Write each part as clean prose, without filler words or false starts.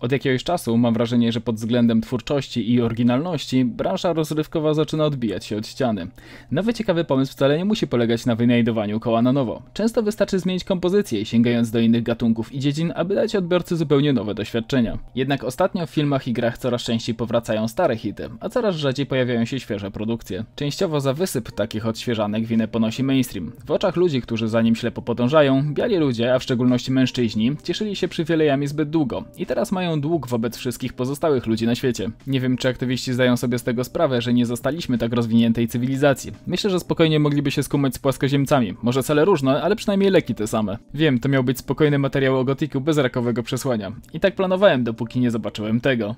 Od jakiegoś czasu mam wrażenie, że pod względem twórczości i oryginalności branża rozrywkowa zaczyna odbijać się od ściany. Nowy ciekawy pomysł wcale nie musi polegać na wynajdowaniu koła na nowo. Często wystarczy zmienić kompozycję, sięgając do innych gatunków i dziedzin, aby dać odbiorcy zupełnie nowe doświadczenia. Jednak ostatnio w filmach i grach coraz częściej powracają stare hity, a coraz rzadziej pojawiają się świeże produkcje. Częściowo za wysyp takich odświeżanek winę ponosi mainstream. W oczach ludzi, którzy za nim ślepo podążają, biali ludzie, a w szczególności mężczyźni, cieszyli się przywilejami zbyt długo i teraz mają dług wobec wszystkich pozostałych ludzi na świecie. Nie wiem, czy aktywiści zdają sobie z tego sprawę, że nie zostaliśmy tak rozwiniętej cywilizacji. Myślę, że spokojnie mogliby się skumać z płaskoziemcami. Może cele różne, ale przynajmniej leki te same. Wiem, to miał być spokojny materiał o Gothicu bez rakowego przesłania. I tak planowałem, dopóki nie zobaczyłem tego.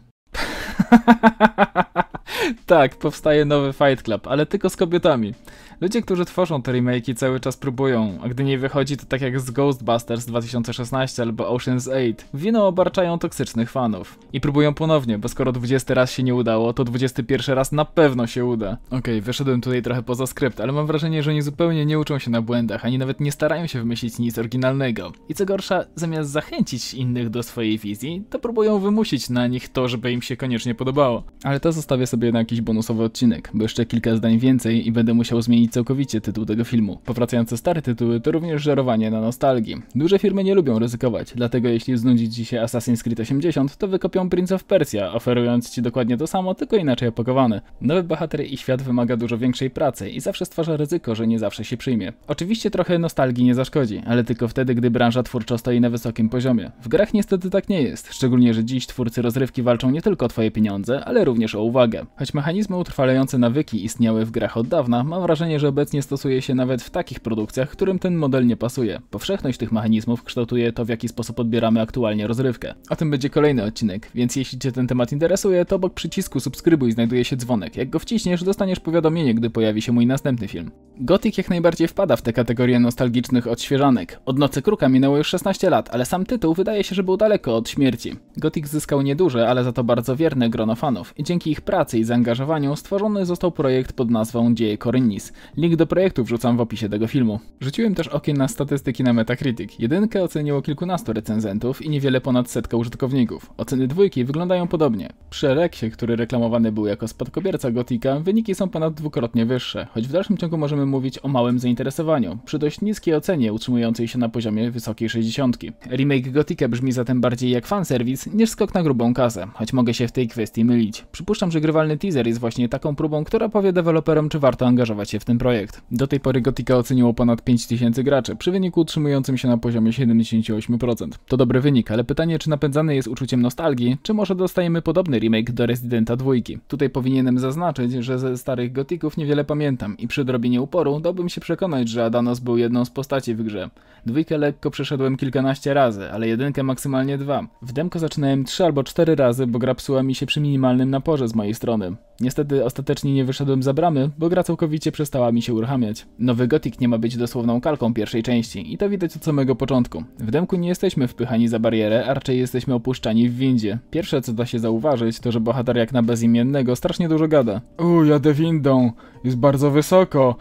Tak, powstaje nowy Fight Club, ale tylko z kobietami. Ludzie, którzy tworzą te remake'i, cały czas próbują, a gdy nie wychodzi, to tak jak z Ghostbusters 2016 albo Ocean's 8, winą obarczają toksycznych fanów. I próbują ponownie, bo skoro 20 raz się nie udało, to 21 raz na pewno się uda. Okej, wyszedłem tutaj trochę poza skrypt, ale mam wrażenie, że oni zupełnie nie uczą się na błędach, ani nawet nie starają się wymyślić nic oryginalnego. I co gorsza, zamiast zachęcić innych do swojej wizji, to próbują wymusić na nich to, żeby im się koniecznie podobało. Ale to zostawię sobie na jakiś bonusowy odcinek, bo jeszcze kilka zdań więcej i będę musiał zmienić całkowicie tytuł tego filmu. Powracające stare tytuły to również żerowanie na nostalgii. Duże firmy nie lubią ryzykować, dlatego jeśli znudzi ci się Assassin's Creed 80, to wykopią Prince of Persia, oferując ci dokładnie to samo, tylko inaczej opakowane. Nowy bohater i świat wymaga dużo większej pracy i zawsze stwarza ryzyko, że nie zawsze się przyjmie. Oczywiście trochę nostalgii nie zaszkodzi, ale tylko wtedy, gdy branża twórczo stoi na wysokim poziomie. W grach niestety tak nie jest, szczególnie, że dziś twórcy rozrywki walczą nie tylko o twoje pieniądze, ale również o uwagę. Choć mechanizmy utrwalające nawyki istniały w grach od dawna, mam wrażenie, że obecnie stosuje się nawet w takich produkcjach, którym ten model nie pasuje. Powszechność tych mechanizmów kształtuje to, w jaki sposób odbieramy aktualnie rozrywkę. O tym będzie kolejny odcinek, więc jeśli cię ten temat interesuje, to obok przycisku subskrybuj znajduje się dzwonek. Jak go wciśniesz, dostaniesz powiadomienie, gdy pojawi się mój następny film. Gothic jak najbardziej wpada w tę kategorię nostalgicznych odświeżanek. Od Nocy Kruka minęło już 16 lat, ale sam tytuł wydaje się, że był daleko od śmierci. Gothic zyskał nieduże, ale za to bardzo wierne grono fanów i dzięki ich pracy i zaangażowaniu stworzony został projekt pod nazwą Dzieje Khorinis. Link do projektu wrzucam w opisie tego filmu. Rzuciłem też okiem na statystyki na Metacritic. Jedynkę oceniło kilkunastu recenzentów i niewiele ponad setka użytkowników. Oceny dwójki wyglądają podobnie. Przy Reksie, który reklamowany był jako spadkobierca Gothica, wyniki są ponad dwukrotnie wyższe, choć w dalszym ciągu możemy mówić o małym zainteresowaniu, przy dość niskiej ocenie utrzymującej się na poziomie wysokiej 60. Remake Gothica brzmi zatem bardziej jak fanserwis niż skok na grubą kasę, choć mogę się w tej kwestii mylić. Przypuszczam, że grywalny teaser jest właśnie taką próbą, która powie deweloperom, czy warto angażować się w ten projekt. Do tej pory Gothica oceniło ponad 5000 graczy, przy wyniku utrzymującym się na poziomie 78%. To dobry wynik, ale pytanie, czy napędzany jest uczuciem nostalgii, czy może dostajemy podobny remake do Residenta 2. Tutaj powinienem zaznaczyć, że ze starych Gothiców niewiele pamiętam i przy drobinie uporu dałbym się przekonać, że Adanos był jedną z postaci w grze. Dwójkę lekko przeszedłem kilkanaście razy, ale jedynkę maksymalnie dwa. W demko zaczynałem 3 albo 4 razy, bo gra psuła mi się przy minimalnym naporze z mojej strony. Niestety ostatecznie nie wyszedłem za bramy, bo gra całkowicie przestała mi się uruchamiać. Nowy Gothic nie ma być dosłowną kalką pierwszej części i to widać od samego początku. W demku nie jesteśmy wpychani za barierę, a raczej jesteśmy opuszczani w windzie. Pierwsze co da się zauważyć to, że bohater jak na bezimiennego strasznie dużo gada. Jadę windą, jest bardzo wysoko,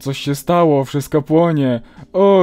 coś się stało, wszystko płonie,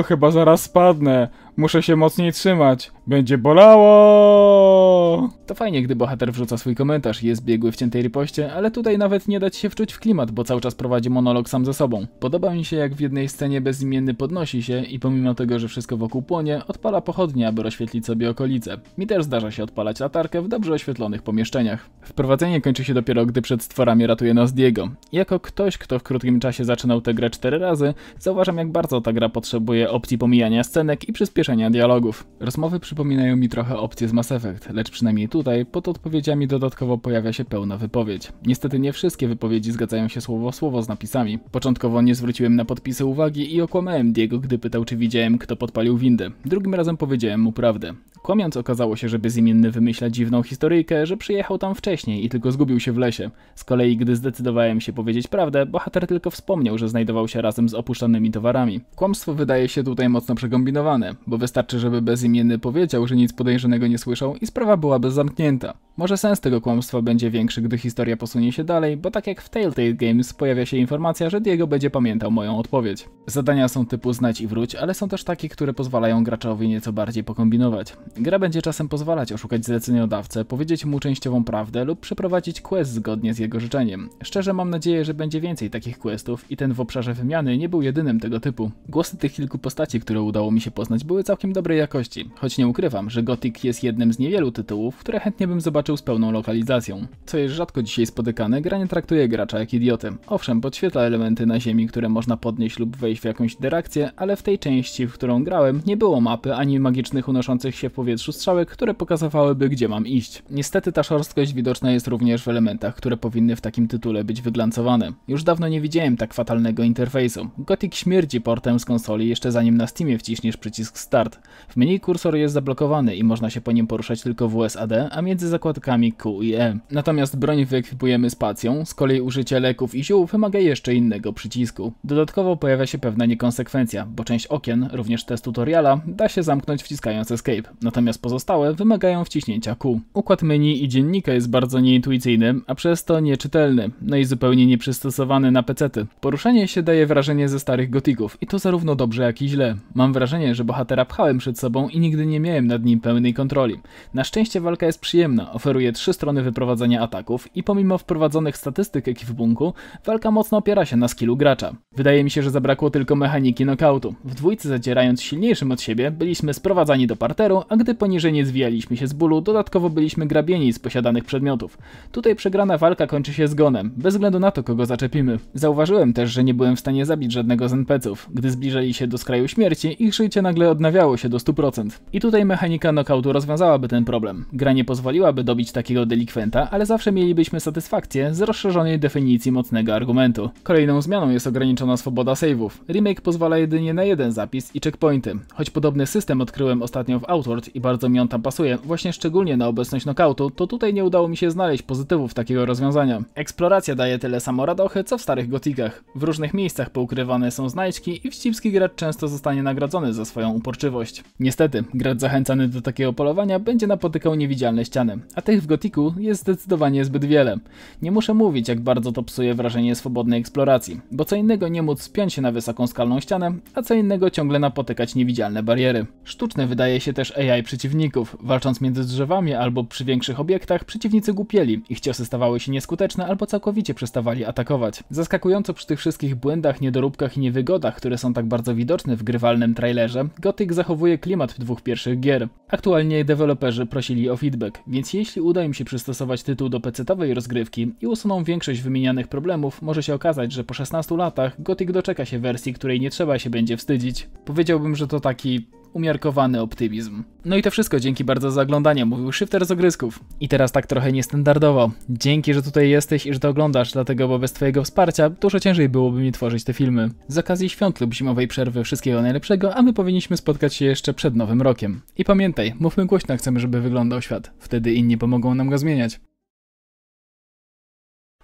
chyba zaraz spadnę. Muszę się mocniej trzymać. Będzie bolało! To fajnie, gdy bohater wrzuca swój komentarz i jest biegły w ciętej ripoście, ale tutaj nawet nie dać się wczuć w klimat, bo cały czas prowadzi monolog sam ze sobą. Podoba mi się, jak w jednej scenie bezimienny podnosi się i pomimo tego, że wszystko wokół płonie, odpala pochodnie, aby oświetlić sobie okolice. Mi też zdarza się odpalać latarkę w dobrze oświetlonych pomieszczeniach. Wprowadzenie kończy się dopiero, gdy przed stworami ratuje nas Diego. Jako ktoś, kto w krótkim czasie zaczynał tę grę 4 razy, zauważam, jak bardzo ta gra potrzebuje opcji pomijania scenek i przyspieszenia dialogów. Rozmowy przypominają mi trochę opcje z Mass Effect, lecz przynajmniej tutaj pod odpowiedziami dodatkowo pojawia się pełna wypowiedź. Niestety nie wszystkie wypowiedzi zgadzają się słowo w słowo z napisami. Początkowo nie zwróciłem na podpisy uwagi i okłamałem Diego, gdy pytał, czy widziałem, kto podpalił windę. Drugim razem powiedziałem mu prawdę. Kłamiąc okazało się, że bezimienny wymyśla dziwną historyjkę, że przyjechał tam wcześniej i tylko zgubił się w lesie. Z kolei, gdy zdecydowałem się powiedzieć prawdę, bohater tylko wspomniał, że znajdował się razem z opuszczanymi towarami. Kłamstwo wydaje się tutaj mocno przekombinowane, bo wystarczy, żeby bezimienny powiedział, że nic podejrzanego nie słyszał i sprawa byłaby zamknięta. Może sens tego kłamstwa będzie większy, gdy historia posunie się dalej, bo tak jak w Telltale Games pojawia się informacja, że Diego będzie pamiętał moją odpowiedź. Zadania są typu znajdź i wróć, ale są też takie, które pozwalają graczowi nieco bardziej pokombinować. Gra będzie czasem pozwalać oszukać zleceniodawcę, powiedzieć mu częściową prawdę lub przeprowadzić quest zgodnie z jego życzeniem. Szczerze mam nadzieję, że będzie więcej takich questów i ten w obszarze wymiany nie był jedynym tego typu. Głosy tych kilku postaci, które udało mi się poznać, były całkiem dobrej jakości, choć nie ukrywam, że Gothic jest jednym z niewielu tytułów, które chętnie bym zobaczył z pełną lokalizacją. Co jest rzadko dzisiaj spotykane, gra nie traktuje gracza jak idiotę. Owszem, podświetla elementy na ziemi, które można podnieść lub wejść w jakąś interakcję, ale w tej części, w którą grałem, nie było mapy ani magicznych unoszących się w powietrzu strzałek, które pokazywałyby, gdzie mam iść. Niestety ta szorstkość widoczna jest również w elementach, które powinny w takim tytule być wyglancowane. Już dawno nie widziałem tak fatalnego interfejsu. Gothic śmierdzi portem z konsoli jeszcze zanim na Steamie wciśniesz przycisk Start. W menu kursor jest zablokowany i można się po nim poruszać tylko w USAD, a między zakładkami Q i E. Natomiast broń wyekwipujemy spacją, z kolei użycie leków i ziół wymaga jeszcze innego przycisku. Dodatkowo pojawia się pewna niekonsekwencja, bo część okien, również te z tutoriala, da się zamknąć wciskając Escape, natomiast pozostałe wymagają wciśnięcia Q. Układ menu i dziennika jest bardzo nieintuicyjny, a przez to nieczytelny, no i zupełnie nieprzystosowany na pecety. Poruszenie się daje wrażenie ze starych gotików i to zarówno dobrze, jak i źle. Mam wrażenie, że bohatera pchałem przed sobą i nigdy nie miałem nad nim pełnej kontroli. Na szczęście walka jest przyjemna, oferuje 3 strony wyprowadzania ataków i pomimo wprowadzonych statystyk ekwipunku, walka mocno opiera się na skillu gracza. Wydaje mi się, że zabrakło tylko mechaniki knockoutu. W dwójce zadzierając silniejszym od siebie, byliśmy sprowadzani do parteru, a gdy poniżej nie zwijaliśmy się z bólu, dodatkowo byliśmy grabieni z posiadanych przedmiotów. Tutaj przegrana walka kończy się zgonem, bez względu na to, kogo zaczepimy. Zauważyłem też, że nie byłem w stanie zabić żadnego z NPC-ów. Gdy zbliżali się do skraju śmierci, ich życie nagle odnawiało się do 100%. I tutaj mechanika knockoutu rozwiązałaby ten problem. Gra nie pozwoliłaby dobić takiego delikwenta, ale zawsze mielibyśmy satysfakcję z rozszerzonej definicji mocnego argumentu. Kolejną zmianą jest ograniczona swoboda save'ów. Remake pozwala jedynie na jeden zapis i checkpointy. Choć podobny system odkryłem ostatnio w Outward i bardzo mi on tam pasuje, właśnie szczególnie na obecność knockoutu, to tutaj nie udało mi się znaleźć pozytywów takiego rozwiązania. Eksploracja daje tyle samo radochy, co w starych gotikach. W różnych miejscach poukrywane są znajdźki i wścibski gracz często zostanie nagrodzony za swoją uporczywość. Niestety, gracz zachęcany do takiego polowania będzie napotykał niewidzialne ściany, a tych w Gothicu jest zdecydowanie zbyt wiele. Nie muszę mówić, jak bardzo to psuje wrażenie swobodnej eksploracji, bo co innego nie móc spiąć się na wysoką skalną ścianę, a co innego ciągle napotykać niewidzialne bariery. Sztuczne wydaje się też AI przeciwników. Walcząc między drzewami albo przy większych obiektach, przeciwnicy głupieli, ich ciosy stawały się nieskuteczne albo całkowicie przestawali atakować. Zaskakująco przy tych wszystkich błędach, niedoróbkach i niewygodach, które są tak bardzo widoczne w grywalnym trailerze, Gothic zachowuje klimat dwóch pierwszych gier. Aktualnie deweloperzy prosili o feedback, więc jeśli uda im się przystosować tytuł do pecetowej rozgrywki i usuną większość wymienianych problemów, może się okazać, że po 16 latach Gothic doczeka się wersji, której nie trzeba się będzie wstydzić. Powiedziałbym, że to taki umiarkowany optymizm. No i to wszystko, dzięki bardzo za oglądanie, mówił Shifter z Ogryzków. I teraz tak trochę niestandardowo. Dzięki, że tutaj jesteś i że to oglądasz, dlatego bo bez twojego wsparcia dużo ciężej byłoby mi tworzyć te filmy. Z okazji świąt lub zimowej przerwy wszystkiego najlepszego, a my powinniśmy spotkać się jeszcze przed Nowym Rokiem. I pamiętaj, mówmy głośno, chcemy, żeby wyglądał świat. Wtedy inni pomogą nam go zmieniać.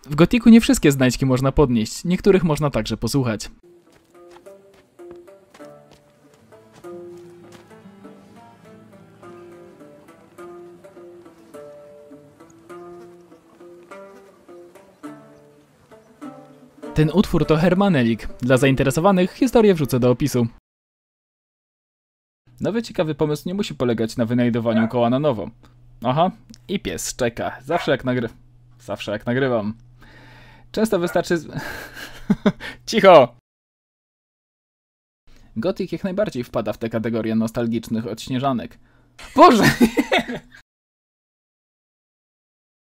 W Gothicu nie wszystkie znajdźki można podnieść, niektórych można także posłuchać. Ten utwór to Herr Mannelig. Dla zainteresowanych historię wrzucę do opisu. Nowy ciekawy pomysł nie musi polegać na wynajdowaniu koła na nowo. Aha, i pies czeka. Zawsze jak nagrywam. Często wystarczy... Cicho! Gothic jak najbardziej wpada w tę kategorię nostalgicznych odśnieżanek. Boże!